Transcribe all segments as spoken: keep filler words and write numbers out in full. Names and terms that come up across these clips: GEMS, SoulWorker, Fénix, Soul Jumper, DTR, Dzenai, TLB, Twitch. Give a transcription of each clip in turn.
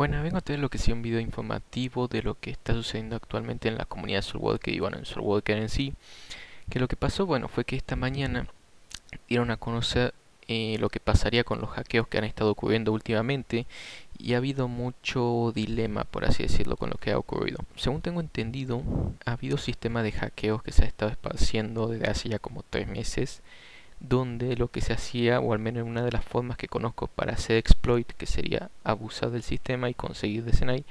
Bueno, vengo a tener lo que sea un video informativo de lo que está sucediendo actualmente en la comunidad SoulWorker y bueno, en SoulWorker en sí. Que lo que pasó, bueno, fue que esta mañana dieron a conocer eh, lo que pasaría con los hackeos que han estado ocurriendo últimamente. Y ha habido mucho dilema, por así decirlo, con lo que ha ocurrido. Según tengo entendido, ha habido un sistema de hackeos que se ha estado esparciendo desde hace ya como tres meses. Donde lo que se hacía, o al menos una de las formas que conozco para hacer exploit, que sería abusar del sistema y conseguir Dzenai,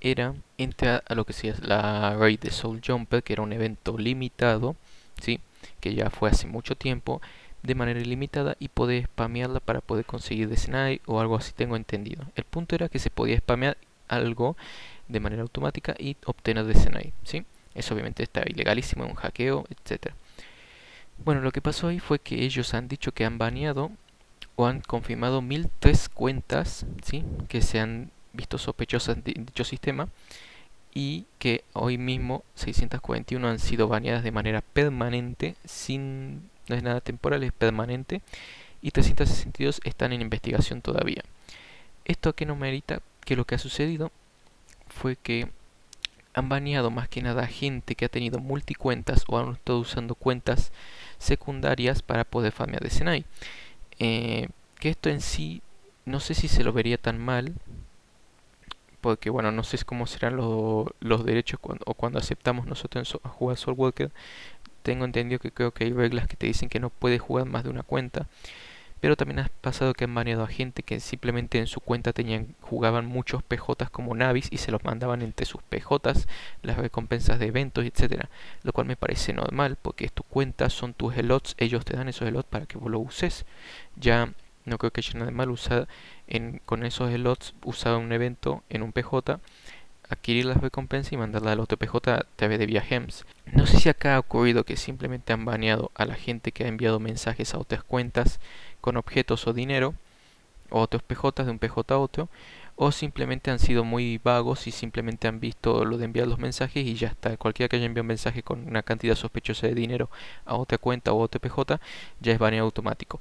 era entrar a lo que sería la raid de Soul Jumper, que era un evento limitado, ¿sí? Que ya fue hace mucho tiempo, de manera ilimitada, y poder spamearla para poder conseguir Dzenai o algo así, tengo entendido. El punto era que se podía spamear algo de manera automática y obtener Dzenai, ¿sí? Eso obviamente está ilegalísimo, un hackeo, etcétera. Bueno, lo que pasó ahí fue que ellos han dicho que han baneado o han confirmado mil tres cuentas, ¿sí? Que se han visto sospechosas de dicho sistema, y que hoy mismo seiscientos cuarenta y uno han sido baneadas de manera permanente, sin, no es nada temporal, es permanente, y trescientos sesenta y dos están en investigación todavía. Esto que no merita, que lo que ha sucedido fue que han baneado más que nada a gente que ha tenido multicuentas o han estado usando cuentas secundarias para poder farmear de Dzenai. Eh, que esto en sí, no sé si se lo vería tan mal, porque bueno, no sé cómo serán lo, los derechos cuando, o cuando aceptamos nosotros en so, a jugar SoulWorker. Tengo entendido que creo que hay reglas que te dicen que no puedes jugar más de una cuenta. Pero también ha pasado que han baneado a gente que simplemente en su cuenta tenían, jugaban muchos P Js como navis y se los mandaban entre sus P Js, las recompensas de eventos, etcétera. Lo cual me parece normal, porque es tu cuenta, son tus elots, ellos te dan esos elots para que vos lo uses. Ya no creo que haya nada de mal usar en, con esos elots, usar un evento en un P J, adquirir las recompensas y mandarla al otro P J a través de vía GEMS. No sé si acá ha ocurrido que simplemente han baneado a la gente que ha enviado mensajes a otras cuentas con objetos o dinero, o otros P Js, de un P J a otro, o simplemente han sido muy vagos y simplemente han visto lo de enviar los mensajes y ya está. Cualquiera que haya enviado un mensaje con una cantidad sospechosa de dinero a otra cuenta o a otro P J ya es baneado automático.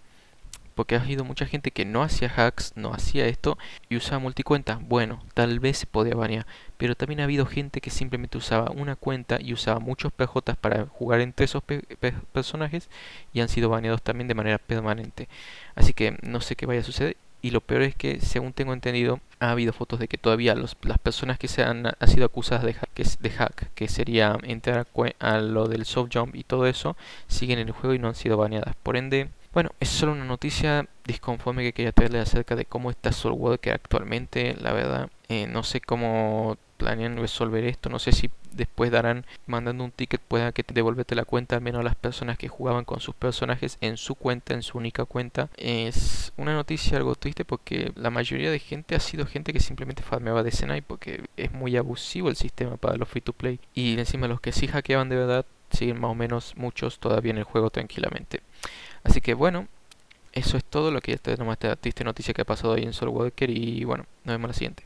Porque ha habido mucha gente que no hacía hacks, no hacía esto y usaba multicuentas. Bueno, tal vez se podía banear. Pero también ha habido gente que simplemente usaba una cuenta y usaba muchos P Js para jugar entre esos pe pe personajes. Y han sido baneados también de manera permanente. Así que no sé qué vaya a suceder. Y lo peor es que, según tengo entendido, ha habido fotos de que todavía los, las personas que se han, han sido acusadas de hack, que, de hack, que sería entrar a, a lo del soft jump y todo eso, siguen en el juego y no han sido baneadas. Por ende... Bueno, es solo una noticia disconforme que quería traerles acerca de cómo está SoulWorker actualmente. La verdad, eh, no sé cómo planean resolver esto. No sé si después darán, mandando un ticket, pueda que te devolverte la cuenta, al menos a las personas que jugaban con sus personajes en su cuenta, en su única cuenta. Es una noticia algo triste porque la mayoría de gente ha sido gente que simplemente farmeaba de Dzenai, porque es muy abusivo el sistema para los free to play. Y encima los que sí hackeaban de verdad siguen más o menos muchos todavía en el juego tranquilamente. Así que bueno, eso es todo lo que ya tenemos, esta triste noticia que ha pasado hoy en SoulWorker, y bueno, nos vemos en la siguiente.